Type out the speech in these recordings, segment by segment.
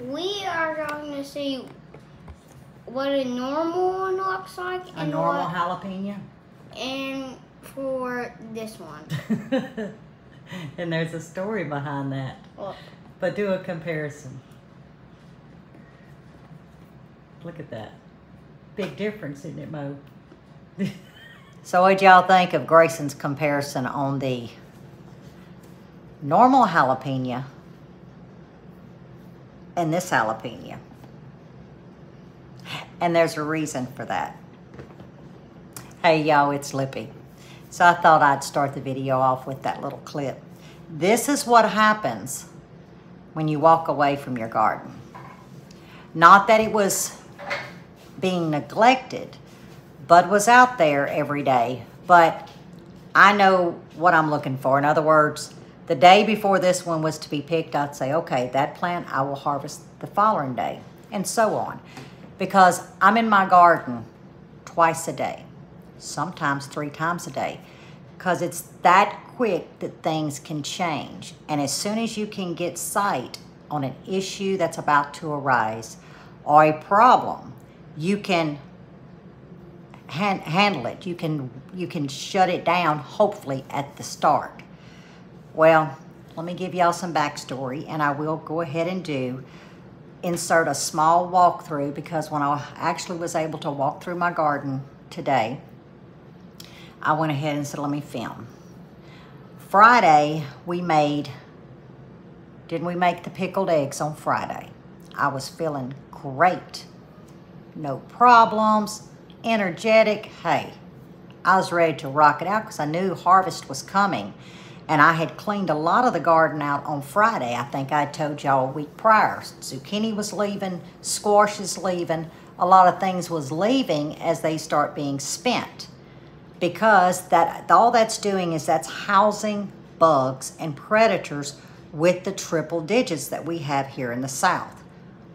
We are going to see what a normal one looks like. A normal jalapeno? And for this one. And there's a story behind that. Look. But do a comparison. Look at that. Big difference, isn't it, Mo? So what did y'all think of Grayson's comparison on the normal jalapeno and this jalapeno? And there's a reason for that. Hey y'all, it's Lippy. So I thought I'd start the video off with that little clip. This is what happens when you walk away from your garden. Not that it was being neglected. Bud was out there every day, but I know what I'm looking for. In other words, the day before this one was to be picked, I'd say, okay, that plant I will harvest the following day, and so on. Because I'm in my garden twice a day, sometimes 3 times a day, because it's that quick that things can change. And as soon as you can get sight on an issue that's about to arise or a problem, you can handle it. You can shut it down, hopefully, at the start. Well, let me give y'all some backstory, and I will go ahead and insert a small walkthrough, because when I actually was able to walk through my garden today, I went ahead and said, let me film. Friday, we made, didn't we make the pickled eggs on Friday? I was feeling great. No problems. Energetic. Hey, I was ready to rock it out because I knew harvest was coming, and I had cleaned a lot of the garden out on Friday. I think I told y'all a week prior, zucchini was leaving, squash is leaving, a lot of things was leaving as they start being spent, because that all that's doing is that's housing bugs and predators with the triple digits that we have here in the South.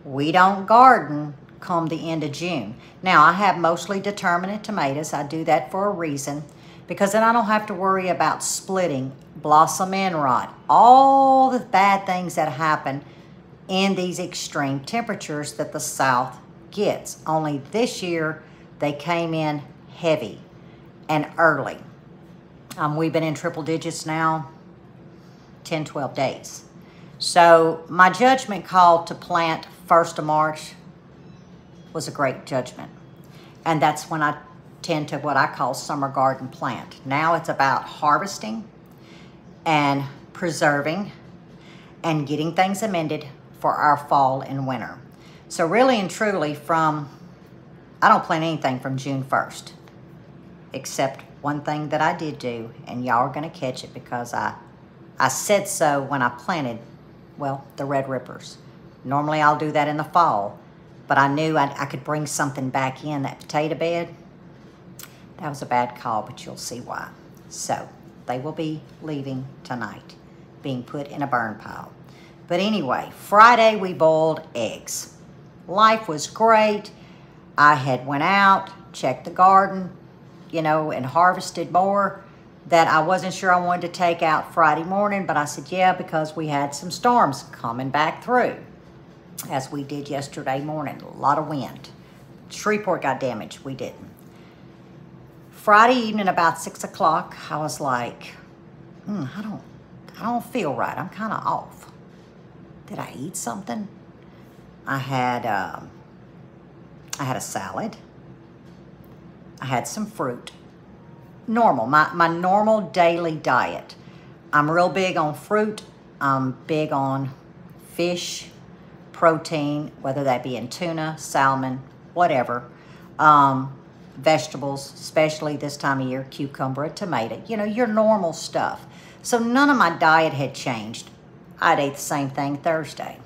We don't garden come the end of June. Now, I have mostly determinate tomatoes. I do that for a reason, because then I don't have to worry about splitting, blossom end rot, all the bad things that happen in these extreme temperatures that the South gets. Only this year, they came in heavy and early. We've been in triple digits now 10, 12 days. So my judgment call to plant 1st of March was a great judgment. And that's when I tend to what I call summer garden plant. Now it's about harvesting and preserving and getting things amended for our fall and winter. So really and truly I don't plant anything from June 1st, except one thing that I did do, and y'all are gonna catch it because I said so when I planted, well, the Red Rippers. Normally I'll do that in the fall, but I knew I could bring something back in that potato bed. That was a bad call, but you'll see why. So they will be leaving tonight, being put in a burn pile. But anyway, Friday we boiled eggs. Life was great. I had went out, checked the garden, you know, and harvested more that I wasn't sure I wanted to take out Friday morning, but I said, yeah, because we had some storms coming back through, as we did yesterday morning. A lot of wind. Shreveport got damaged. We didn't. Friday evening about 6 o'clock, I was like, I don't feel right. I'm kind of off. Did I eat something? I had a salad. I had some fruit. Normal. My normal daily diet. I'm real big on fruit. I'm big on fish, protein, whether that be in tuna, salmon, whatever, vegetables, especially this time of year, cucumber, a tomato, you know, your normal stuff. So none of my diet had changed. I'd ate the same thing Thursday.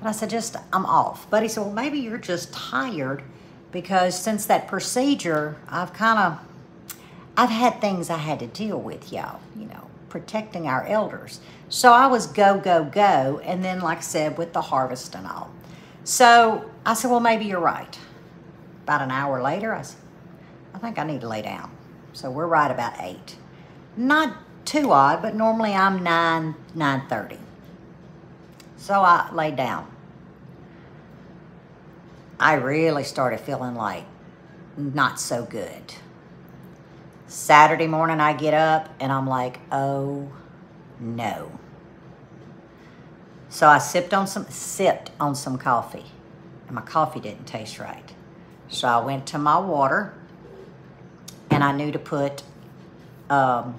But I said, I'm off. But he said, well, maybe you're just tired, because since that procedure, I've had things I had to deal with, y'all, you know, protecting our elders. So I was go, and then, like I said, with the harvest and all. So I said, well, maybe you're right. About an hour later, I said, I think I need to lay down. So we're right about 8. Not too odd, but normally I'm 9, 9:30. So I laid down. I really started feeling like not so good. Saturday morning I get up and I'm like, oh no. So I sipped on some coffee, and my coffee didn't taste right. So I went to my water, and I knew to put, well,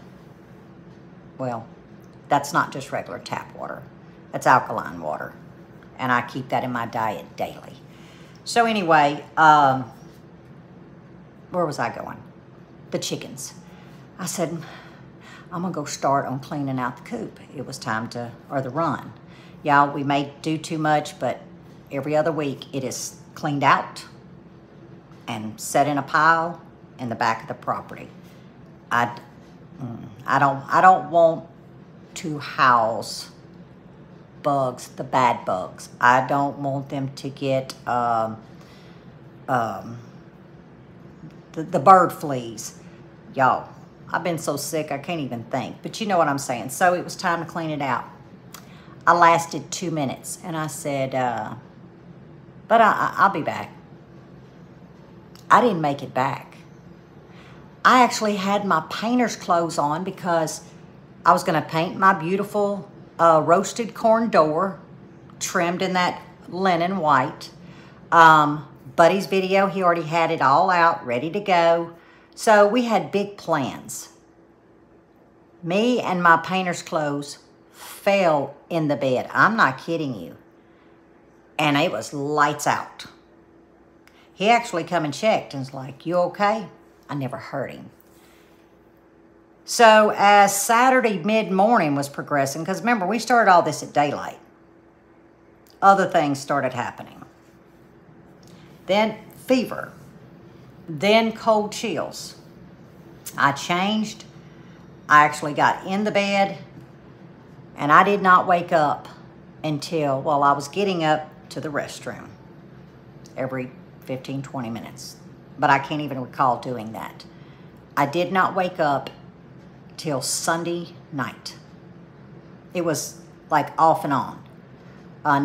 that's not just regular tap water. That's alkaline water, and I keep that in my diet daily. So anyway, where was I going? The chickens. I said, I'm gonna go start on cleaning out the coop. It was time to, or the run. Y'all, we may do too much, but every other week it is cleaned out and set in a pile in the back of the property. I don't want to house bugs, the bad bugs. I don't want them to get the bird fleas. Y'all, I've been so sick I can't even think, but you know what I'm saying. So it was time to clean it out. I lasted 2 minutes, and I said, but I'll be back. I didn't make it back. I actually had my painter's clothes on because I was gonna paint my beautiful roasted corn door, trimmed in that linen white. Buddy's video, he already had it all out, ready to go. So we had big plans. Me and my painter's clothes fell in the bed. I'm not kidding you. And it was lights out. He actually come and checked and was like, you okay? I never heard him. So as Saturday mid-morning was progressing, because remember, we started all this at daylight. Other things started happening. Then fever. Then cold chills. I changed. I actually got in the bed. And I did not wake up until, well, I was getting up to the restroom every 15, 20 minutes. But I can't even recall doing that. I did not wake up till Sunday night. It was like off and on.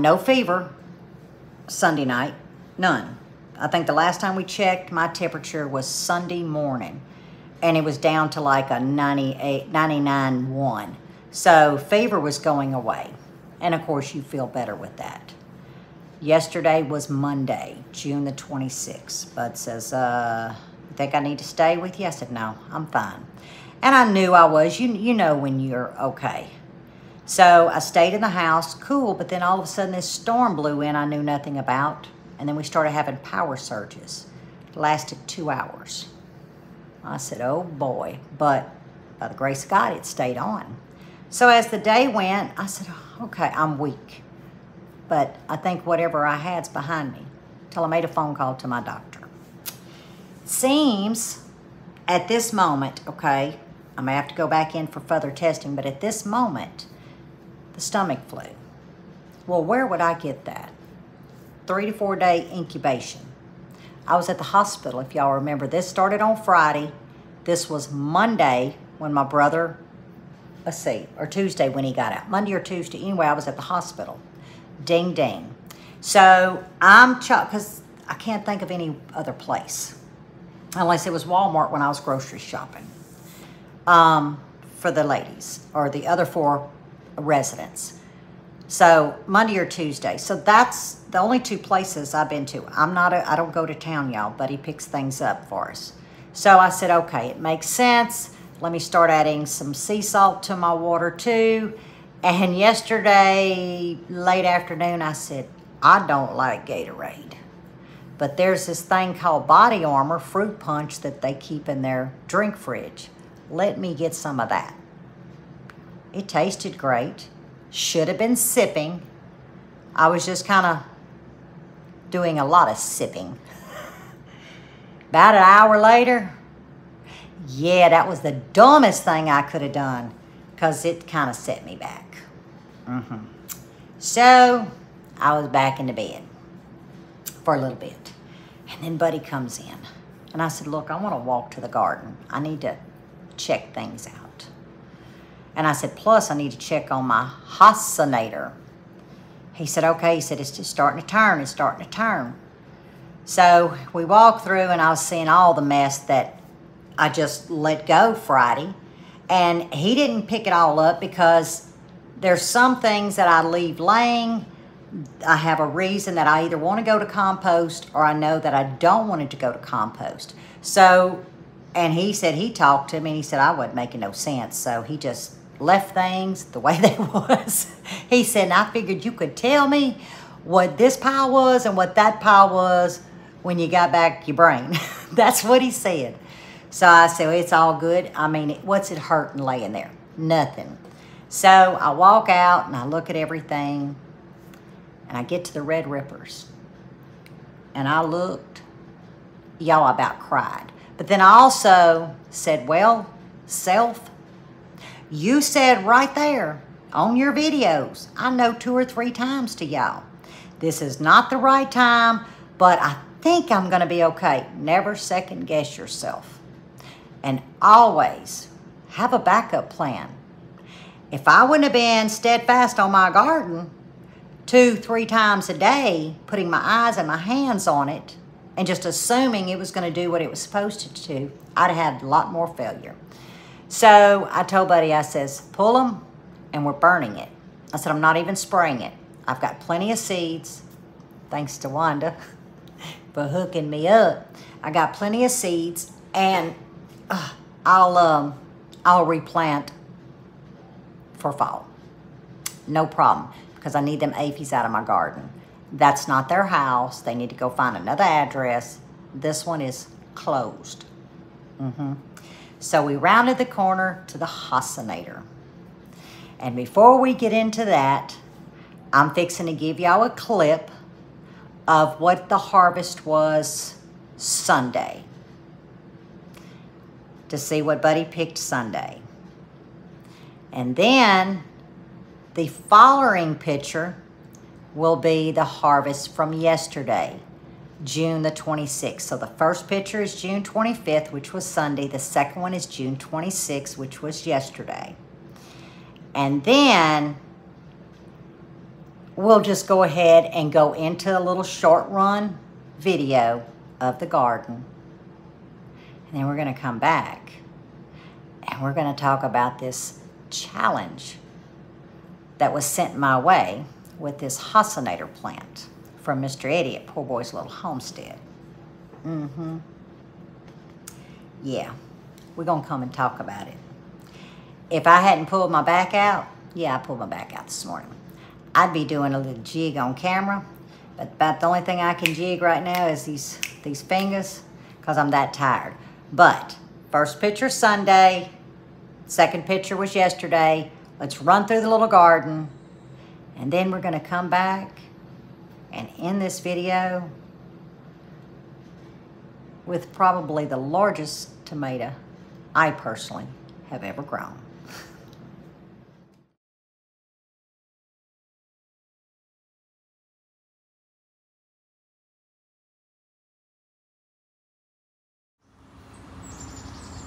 No fever Sunday night, none. I think the last time we checked, my temperature was Sunday morning. And it was down to like a 98, 99.1. So fever was going away. And of course, you feel better with that. Yesterday was Monday, June the 26th. Bud says, you think I need to stay with you? I said, no, I'm fine. And I knew I was. You know when you're okay. So I stayed in the house, cool, but then all of a sudden this storm blew in I knew nothing about. And then we started having power surges. It lasted 2 hours. I said, oh boy. But by the grace of God, it stayed on. So as the day went, I said, okay, I'm weak. But I think whatever I had's behind me. Till I made a phone call to my doctor. Seems at this moment, okay, I'm gonna have to go back in for further testing, but at this moment, the stomach flu. Well, where would I get that? 3 to 4 day incubation. I was at the hospital, if y'all remember. This started on Friday. This was Monday when my brother, let's see, or Tuesday when he got out. Monday or Tuesday. Anyway, I was at the hospital. Ding, ding. So I'm chucked because I can't think of any other place. Unless it was Walmart when I was grocery shopping. For the ladies or the other four residents. So Monday or Tuesday. So that's the only two places I've been to. I don't go to town, y'all, but he picks things up for us. So I said, okay, it makes sense. Let me start adding some sea salt to my water too. And yesterday, late afternoon, I said, I don't like Gatorade. But there's this thing called Body Armor Fruit Punch that they keep in their drink fridge. Let me get some of that. It tasted great. Should have been sipping. I was just kind of doing a lot of sipping. About an hour later, yeah, that was the dumbest thing I could have done because it kind of set me back. So I was back in the bed for a little bit. And then Buddy comes in. And I said, look, I want to walk to the garden. I need to check things out. And I said, plus I need to check on my Hossinator. He said, okay. He said, it's just starting to turn. It's starting to turn. So we walked through and I was seeing all the mess that I just let go Friday. And he didn't pick it all up because there's some things that I leave laying. I have a reason that I either want to go to compost or I know that I don't want it to go to compost. So, and he said he talked to me and he said I wasn't making no sense. So he just left things the way they was. He said, and I figured you could tell me what this pile was and what that pile was when you got back your brain. That's what he said. So I said, well, it's all good. I mean, what's it hurting laying there? Nothing. So I walk out and I look at everything and I get to the Red Rippers. And I looked, y'all, I about cried. But then I also said, well, self, you said right there on your videos, I know 2 or 3 times to y'all, this is not the right time, but I think I'm gonna be okay. Never second guess yourself. And always have a backup plan. If I wouldn't have been steadfast on my garden 2, 3 times a day, putting my eyes and my hands on it, and just assuming it was gonna do what it was supposed to do, I'd have had a lot more failure. So I told Buddy, I says, pull them and we're burning it. I said, I'm not even spraying it. I've got plenty of seeds, thanks to Wanda for hooking me up. I got plenty of seeds and I'll replant for fall. No problem, because I need them aphids out of my garden. That's not their house. They need to go find another address. This one is closed. So we rounded the corner to the Hossinator. And before we get into that, I'm fixing to give y'all a clip of what the harvest was Sunday, to see what Buddy picked Sunday. And then the following picture will be the harvest from yesterday, June the 26th. So the first picture is June 25th, which was Sunday. The second one is June 26th, which was yesterday. And then we'll just go ahead and go into a little short run video of the garden. And then we're gonna come back and we're gonna talk about this challenge that was sent my way with this Hossinator plant from Mr. Eddie at Poor Boy's Little Homestead. Yeah, we're gonna come and talk about it. If I hadn't pulled my back out, yeah, I pulled my back out this morning, I'd be doing a little jig on camera, but about the only thing I can jig right now is these fingers, because I'm that tired. But first picture Sunday, second picture was yesterday. Let's run through the little garden, and then we're gonna come back and end this video with probably the largest tomato I personally have ever grown.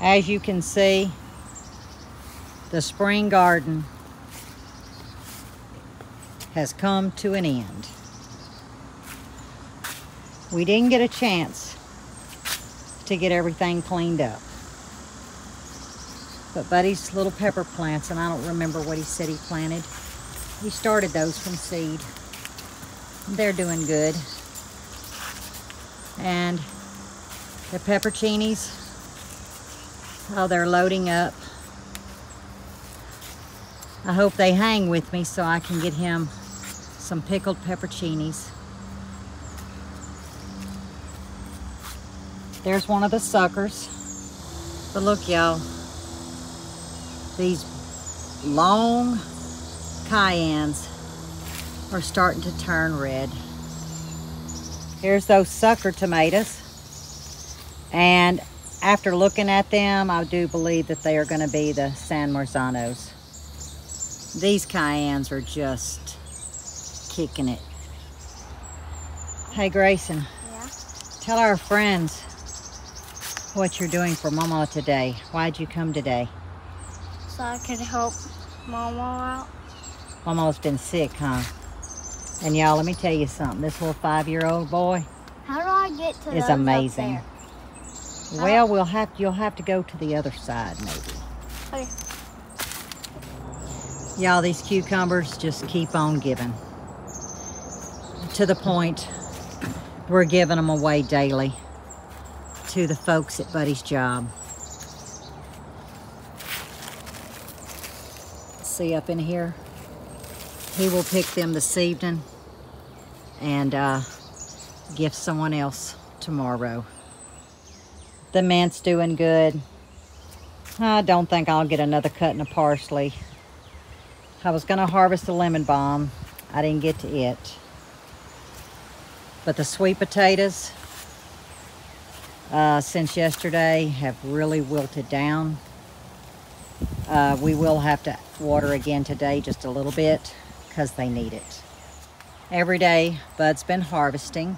As you can see, the spring garden has come to an end. We didn't get a chance to get everything cleaned up. But Buddy's little pepper plants, and I don't remember what he said he planted, he started those from seed. They're doing good. And the pepperoncinis, oh, they're loading up. I hope they hang with me so I can get him some pickled pepperoncinis. There's one of the suckers. But look, y'all, these long cayennes are starting to turn red. Here's those sucker tomatoes. And after looking at them, I do believe that they are going to be the San Marzanos. These cayennes are just kicking it. Hey, Grayson. Yeah? Tell our friends what you're doing for Mama today. Why'd you come today? So I could help Mama out. Mama's been sick, huh? And y'all, let me tell you something. This little 5-year-old boy, How do I get to is those amazing. Up there? Well, you'll have to go to the other side maybe. Okay. Y'all, these cucumbers just keep on giving. To the point, we're giving them away daily to the folks at Buddy's job. See up in here? He will pick them this evening and give someone else tomorrow. The man's doing good. I don't think I'll get another cutting of parsley. I was gonna harvest the lemon balm. I didn't get to it. But the sweet potatoes, since yesterday, have really wilted down. We will have to water again today just a little bit because they need it. Every day, Bud's been harvesting.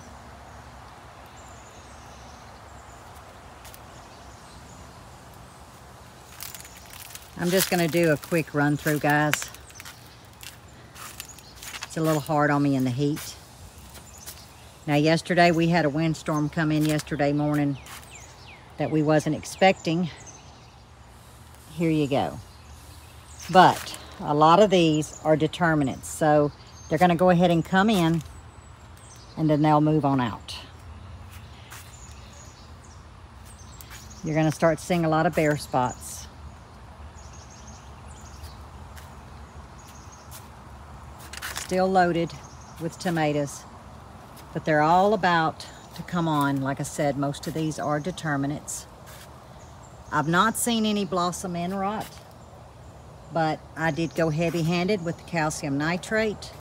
I'm just gonna do a quick run through, guys. A little hard on me in the heat. Now yesterday we had a windstorm come in yesterday morning that we wasn't expecting. Here you go. But a lot of these are determinants, so they're going to go ahead and come in and then they'll move on out. You're going to start seeing a lot of bare spots. Still loaded with tomatoes, but they're all about to come on. Like I said, most of these are determinants. I've not seen any blossom end rot, but I did go heavy-handed with the calcium nitrate.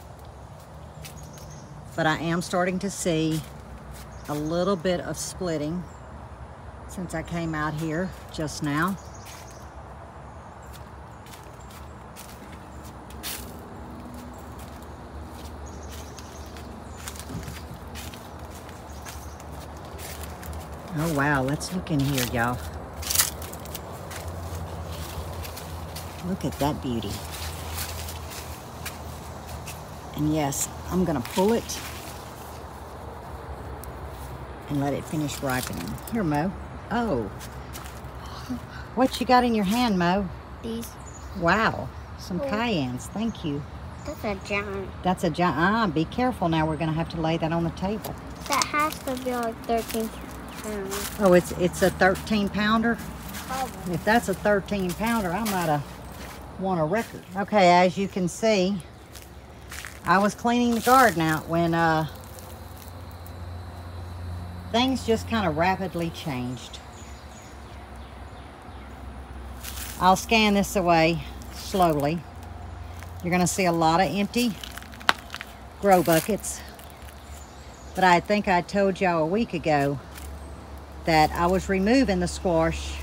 But I am starting to see a little bit of splitting since I came out here just now. Oh wow, let's look in here, y'all. Look at that beauty. And yes, I'm gonna pull it and let it finish ripening. Here, Mo. Oh, what you got in your hand, Mo? These. Wow, some cayennes, thank you. That's a giant. That's a giant, be careful now, we're gonna have to lay that on the table. That has to be like 13. Oh, it's a 13 pounder? Probably. If that's a 13 pounder, I might have won a record. Okay, as you can see, I was cleaning the garden out when things just kind of rapidly changed. I'll scan this away slowly. You're gonna see a lot of empty grow buckets. But I think I told y'all a week ago that I was removing the squash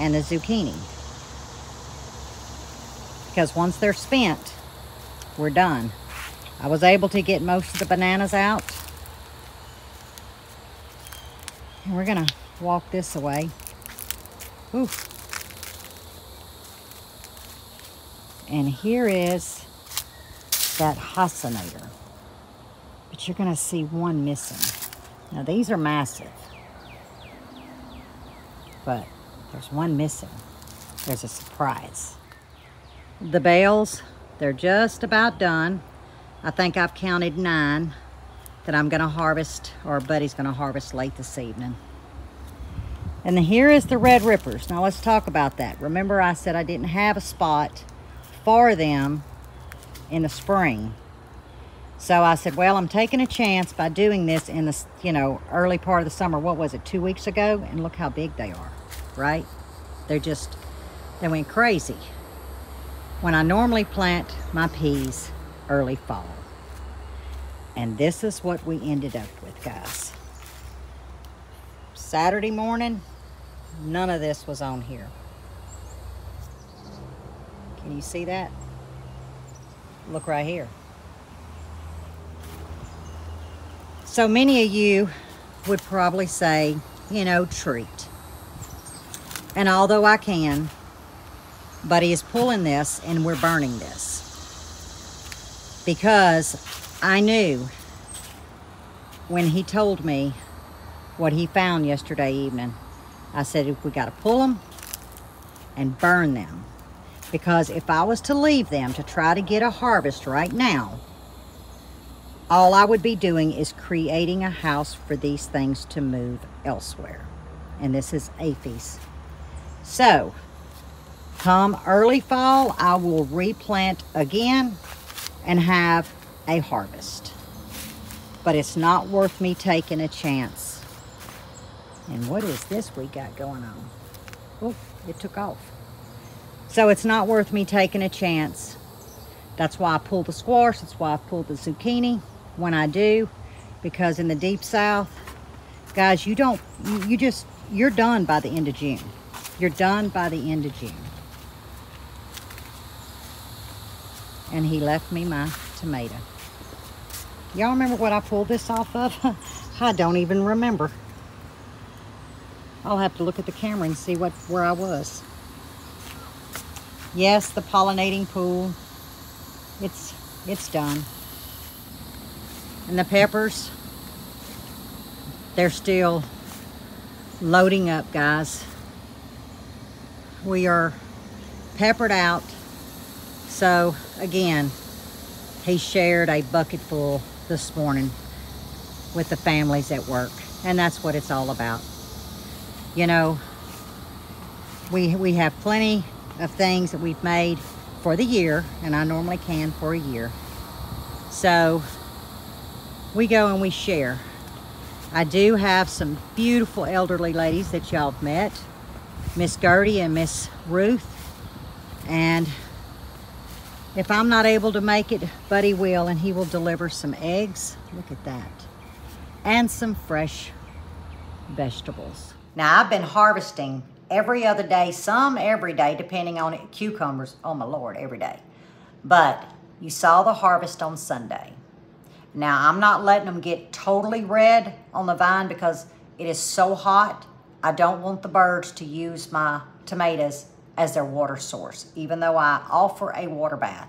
and the zucchini. Because once they're spent, we're done. I was able to get most of the bananas out. And we're gonna walk this away. Ooh. And here is that Hossinator. But you're gonna see one missing. Now these are massive. But there's one missing. There's a surprise. The bales, they're just about done. I think I've counted 9 that I'm gonna harvest, or Buddy's gonna harvest late this evening. And here is the Red Rippers. Now let's talk about that. Remember I said I didn't have a spot for them in the spring. So I said, well, I'm taking a chance by doing this in the, you know, early part of the summer. What was it, 2 weeks ago? And look how big they are, right? They're just, they went crazy. When I normally plant my peas early fall. And this is what we ended up with, guys. Saturday morning, none of this was on here. Can you see that? Look right here. So many of you would probably say, you know, treat. And although I can, Buddy is pulling this and we're burning this. Because I knew when he told me what he found yesterday evening. I said, if we got to pull them and burn them, because if I was to leave them to try to get a harvest right now, all I would be doing is creating a house for these things to move elsewhere. And this is Aphies. So, come early fall, I will replant again and have a harvest. But it's not worth me taking a chance. And what is this we got going on? Oh, it took off. So it's not worth me taking a chance. That's why I pull the squash. That's why I pull the zucchini when I do. Because in the deep south, guys, you're done by the end of June. You're done by the end of June. And he left me my tomato. Y'all remember what I pulled this off of? I don't even remember. I'll have to look at the camera and see where I was. Yes, the pollinating pool. It's done. And the peppers, they're still loading up, guys. We are peppered out. So again, he shared a bucket full this morning with the families at work, and that's what it's all about. You know, we have plenty of things that we've made for the year, and I normally can for a year. So we go and we share. I do have some beautiful elderly ladies that y'all have met, Miss Gertie and Miss Ruth, and if I'm not able to make it, Buddy will, and he will deliver some eggs. Look at that. And some fresh vegetables. Now, I've been harvesting every other day, some every day, depending on it. Cucumbers, oh my Lord, every day. But you saw the harvest on Sunday. Now, I'm not letting them get totally red on the vine because it is so hot. I don't want the birds to use my tomatoes as their water source. Even though I offer a water bath,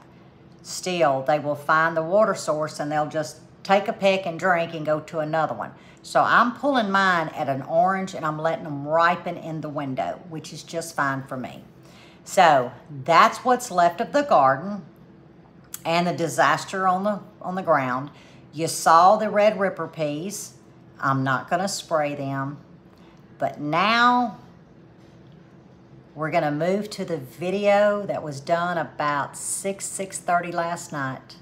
still they will find the water source and they'll just take a peck and drink and go to another one. So I'm pulling mine at an orange and I'm letting them ripen in the window, which is just fine for me. So that's what's left of the garden and the disaster on the ground. You saw the Red Ripper peas. I'm not gonna spray them, but now we're gonna move to the video that was done about 6:30 last night.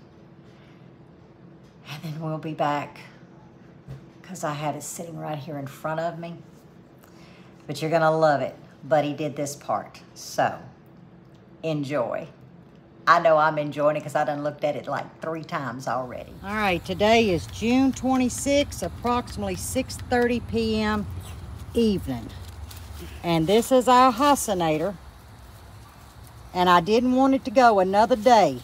And then we'll be back because I had it sitting right here in front of me. But you're gonna love it. Buddy did this part, so enjoy. I know I'm enjoying it because I done looked at it like 3 times already. All right, today is June 26, approximately 6:30 p.m. evening. And this is our Hossinator. And I didn't want it to go another day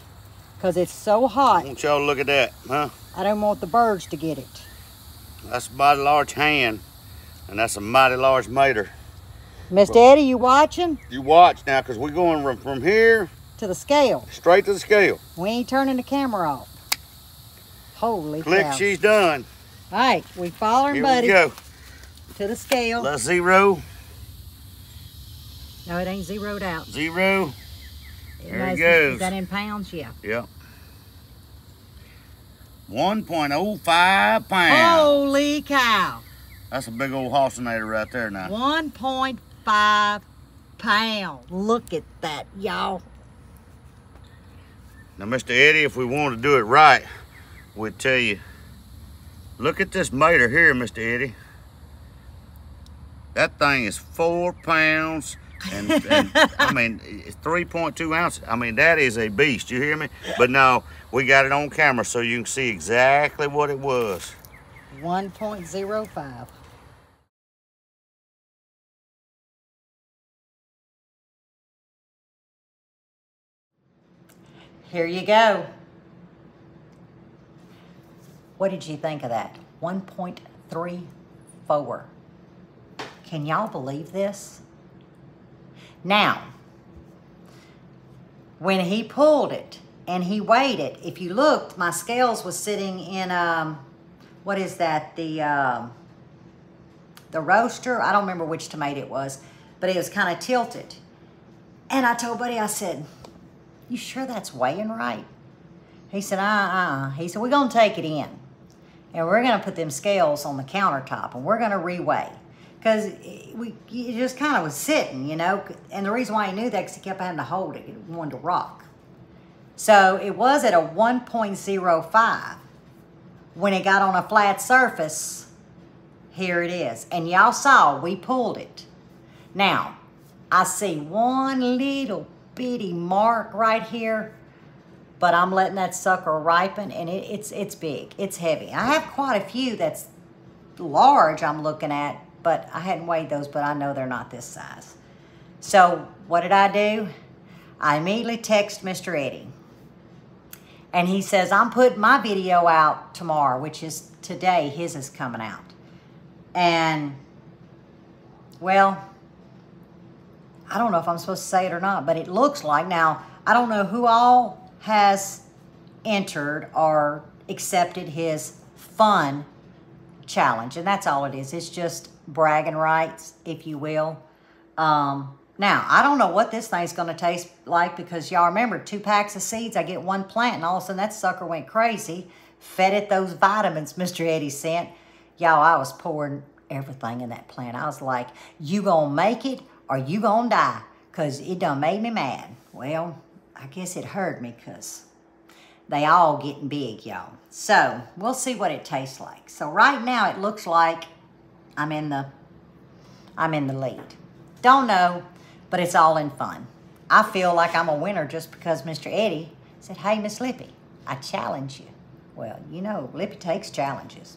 because it's so hot. I want y'all to look at that, huh? I don't want the birds to get it. That's a mighty large hand, and that's a mighty large mater. Mr. Eddie, you watching? You watch now, because we're going from here to the scale. Straight to the scale. We ain't turning the camera off. Holy cow. Click, she's done. All right, we following Buddy. Here we go. To the scale. Let's zero. No, it ain't zeroed out. Zero. There it goes. Is that in pounds? Yeah. Yep. 1.05 pounds. Holy cow. That's a big old Hossinator right there now. 1.5 pounds. Look at that, y'all. Now, Mr. Eddie, if we wanted to do it right, we'd tell you, look at this mater here, Mr. Eddie. That thing is 4 pounds. And I mean, 3.2 ounces. I mean, that is a beast, you hear me? But no, we got it on camera so you can see exactly what it was. 1.05. Here you go. What did you think of that? 1.34. Can y'all believe this? Now, when he pulled it and he weighed it, if you looked, my scales was sitting in what is that, the roaster, I don't remember which tomato it was, but it was kind of tilted. And I told Buddy, I said, you sure that's weighing right? He said, He said, we're gonna take it in and we're gonna put them scales on the countertop and we're gonna reweigh. Because it just kind of was sitting, you know. And the reason why he knew that because he kept having to hold it. It wanted to rock. So it was at a 1.05. When it got on a flat surface, here it is. And y'all saw we pulled it. Now, I see one little bitty mark right here. But I'm letting that sucker ripen. And it's big. It's heavy. I have quite a few that's large I'm looking at. But I hadn't weighed those, but I know they're not this size. So what did I do? I immediately text Mr. Eddie. And he says, I'm putting my video out tomorrow, which is today. His is coming out. And, well, I don't know if I'm supposed to say it or not, but it looks like. Now, I don't know who all has entered or accepted his fun challenge. And that's all it is. It's just bragging rights, if you will. Now, I don't know what this thing's going to taste like because y'all remember, 2 packs of seeds, I get 1 plant, and all of a sudden that sucker went crazy. Fed it those vitamins Mr. Eddie sent. Y'all, I was pouring everything in that plant. I was like, you going to make it or you going to die? Because it done made me mad. Well, I guess it hurt me because they all getting big, y'all. So, we'll see what it tastes like. So, right now, it looks like I'm in the lead. Don't know, but it's all in fun. I feel like I'm a winner just because Mr. Eddie said, hey, Miss Lippy, I challenge you. Well, you know, Lippy takes challenges.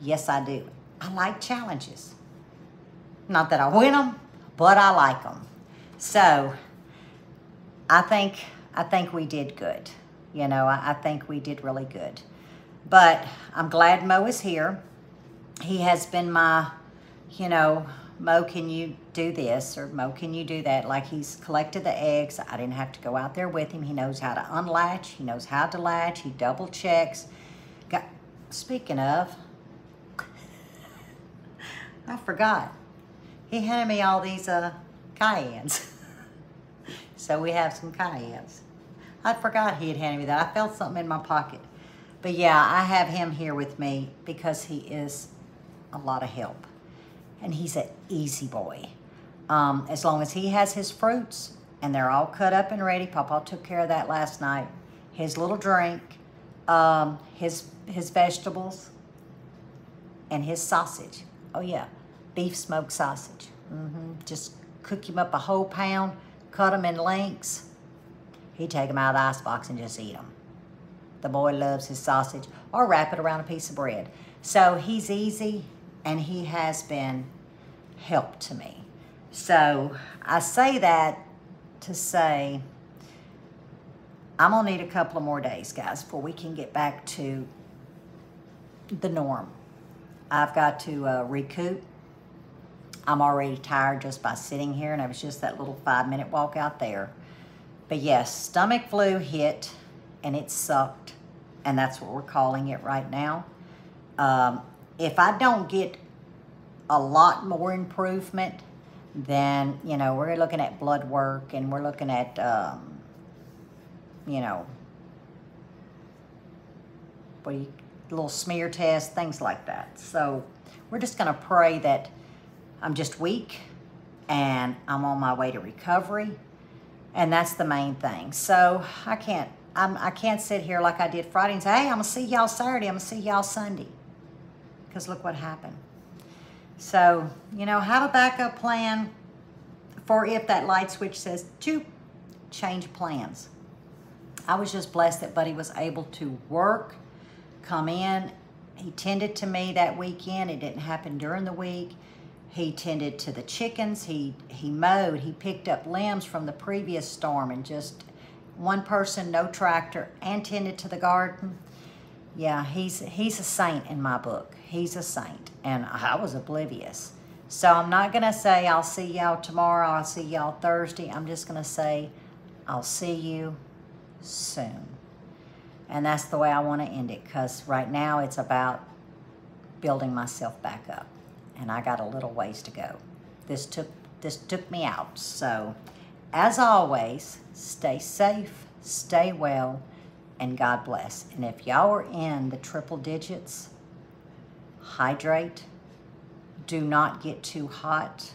Yes, I do. I like challenges. Not that I win them, but I like them. So, I think we did good. You know, I think we did really good. But I'm glad Mo is here. He has been my, you know, Mo, can you do this? Or Mo, can you do that? Like, he's collected the eggs. I didn't have to go out there with him. He knows how to unlatch. He knows how to latch. He double checks. Speaking of, I forgot. He handed me all these cayennes. So we have some cayennes. I forgot he had handed me that. I felt something in my pocket. But yeah, I have him here with me because he is a lot of help. And he's an easy boy. As long as he has his fruits and they're all cut up and ready. Papa took care of that last night. His little drink, his vegetables, and his sausage. Oh yeah, beef smoked sausage. Just cook him up a whole pound, cut him in lengths. He'd take them out of the icebox and just eat them. The boy loves his sausage or wrap it around a piece of bread. So he's easy and he has been help to me. So I say that to say I'm gonna need a couple of more days, guys, before we can get back to the norm. I've got to recoup. I'm already tired just by sitting here, and it was just that little 5-minute walk out there. But yes, stomach flu hit, and it sucked, and that's what we're calling it right now. If I don't get a lot more improvement, then, you know, we're looking at blood work, and we're looking at, you know, little smear tests, things like that. So we're just going to pray that I'm just weak, and I'm on my way to recovery. And that's the main thing. So I can't sit here like I did Friday and say, hey, I'm going to see y'all Saturday. I'm going to see y'all Sunday. Because look what happened. So, you know, have a backup plan for if that light switch says to change plans. I was just blessed that Buddy was able to work, come in. He tended to me that weekend. It didn't happen during the week. He tended to the chickens, he mowed, he picked up limbs from the previous storm, and just one person, no tractor, and tended to the garden. Yeah, he's a saint in my book. He's a saint, and I was oblivious. So I'm not gonna say I'll see y'all tomorrow, I'll see y'all Thursday. I'm just gonna say I'll see you soon. And that's the way I wanna end it, because right now it's about building myself back up, and I got a little ways to go. This took me out. So, as always, stay safe, stay well, and God bless. And if y'all are in the triple digits, hydrate. Do not get too hot.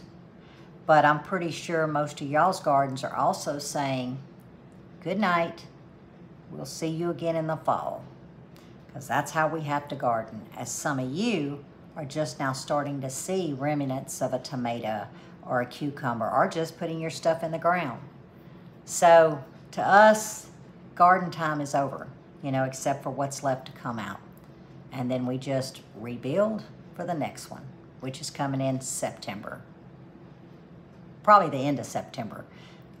But I'm pretty sure most of y'all's gardens are also saying, good night. We'll see you again in the fall. Because that's how we have to garden. As some of you are just now starting to see remnants of a tomato or a cucumber, or just putting your stuff in the ground. So to us, garden time is over, you know, except for what's left to come out. And then we just rebuild for the next one, which is coming in September. Probably the end of September.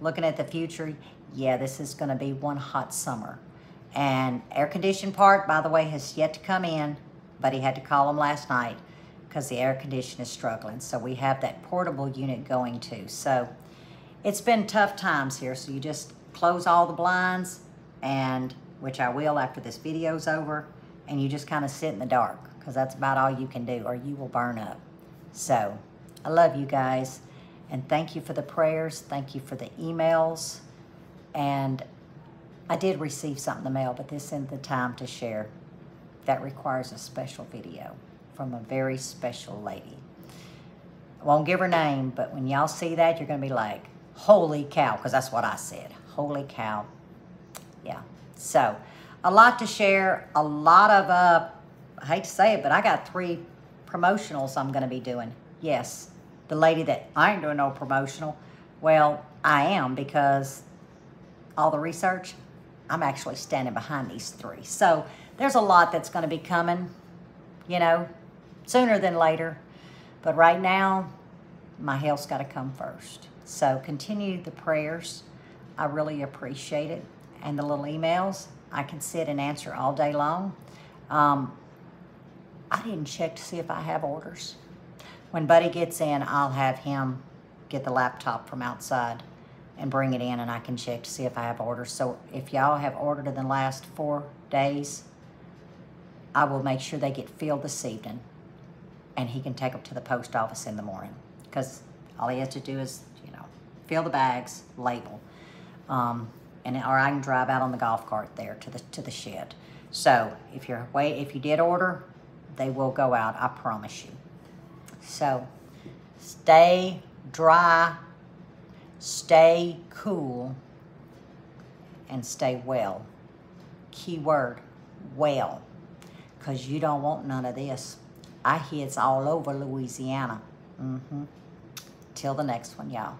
Looking at the future, yeah, this is gonna be one hot summer. And air conditioned part, by the way, has yet to come in, but he had to call him last night because the air conditioner is struggling. So we have that portable unit going too. So it's been tough times here. So you just close all the blinds, and which I will after this video's over, and you just kind of sit in the dark because that's about all you can do, or you will burn up. So I love you guys. And thank you for the prayers. Thank you for the emails. And I did receive something in the mail, but this isn't the time to share. That requires a special video from a very special lady. I won't give her name, but when y'all see that, you're going to be like, holy cow, because that's what I said. Holy cow. Yeah. So a lot to share. A lot of, I hate to say it, but I got 3 promotionals I'm going to be doing. Yes. The lady that I ain't doing no promotional, well, I am, because all the research, I'm actually standing behind these 3. So there's a lot that's going to be coming, you know, sooner than later. But right now, my health's got to come first. So continue the prayers. I really appreciate it. And the little emails, I can sit and answer all day long. I didn't check to see if I have orders. When Buddy gets in, I'll have him get the laptop from outside and bring it in, and I can check to see if I have orders. So if y'all have ordered in the last 4 days, I will make sure they get filled this evening, and he can take them to the post office in the morning, because all he has to do is, you know, fill the bags, label, and or I can drive out on the golf cart there to the shed. So if you did order, they will go out, I promise you. So stay dry, stay cool, and stay well. Keyword, well, because you don't want none of this. I hear it's all over Louisiana. Till the next one, y'all.